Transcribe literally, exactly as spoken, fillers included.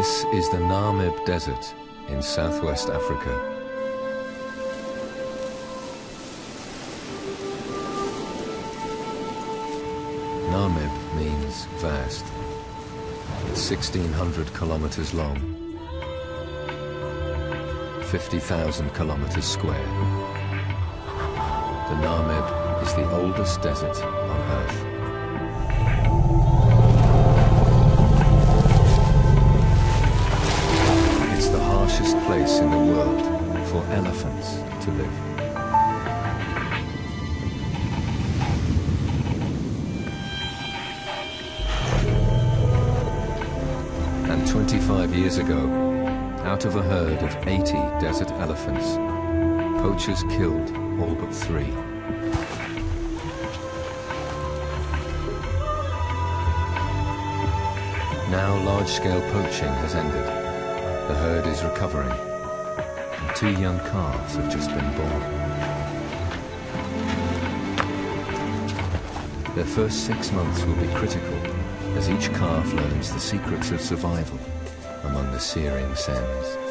This is the Namib Desert in southwest Africa. Namib means vast. It's sixteen hundred kilometers long, fifty thousand kilometers square. The Namib is the oldest desert on Earth. It's the harshest place in the world for elephants to live. twenty-five years ago, out of a herd of eighty desert elephants, poachers killed all but three. Now large-scale poaching has ended. The herd is recovering, and two young calves have just been born. Their first six months will be critical, as each calf learns the secrets of survival among the searing sands.